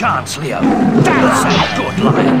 chance, Leo. That's a good lion.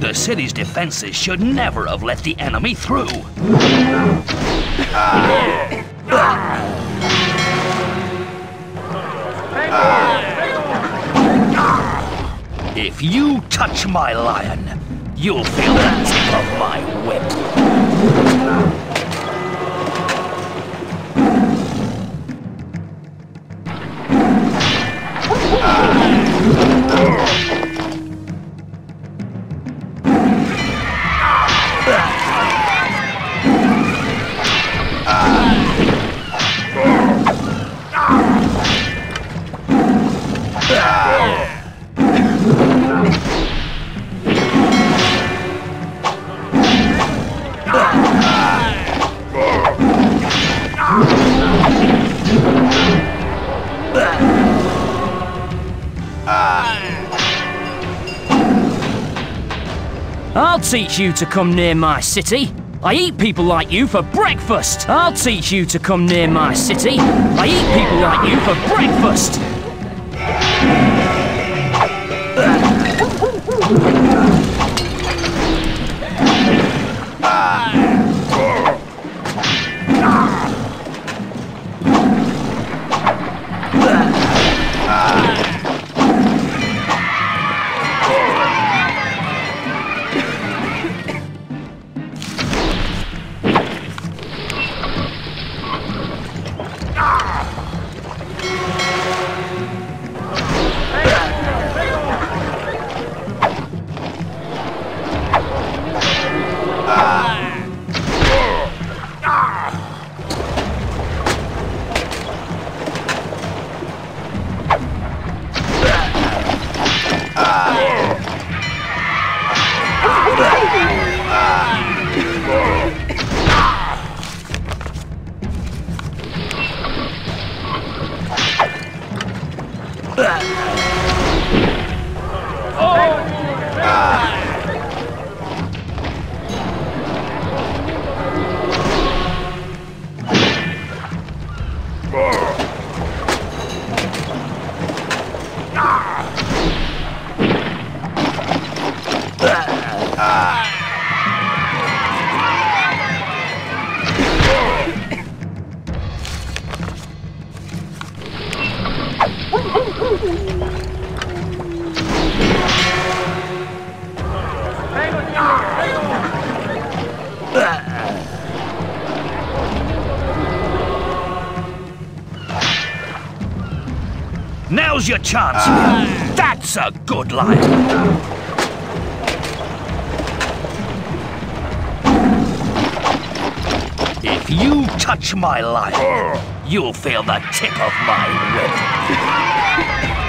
The city's defenses should never have let the enemy through. If you touch my lion, you'll feel the tip of my whip. I'll teach you to come near my city. I eat people like you for breakfast. I'll teach you to come near my city. I eat people like you for breakfast. Now's your chance. That's a good life. If you touch my lion, you'll feel the tip of my whip.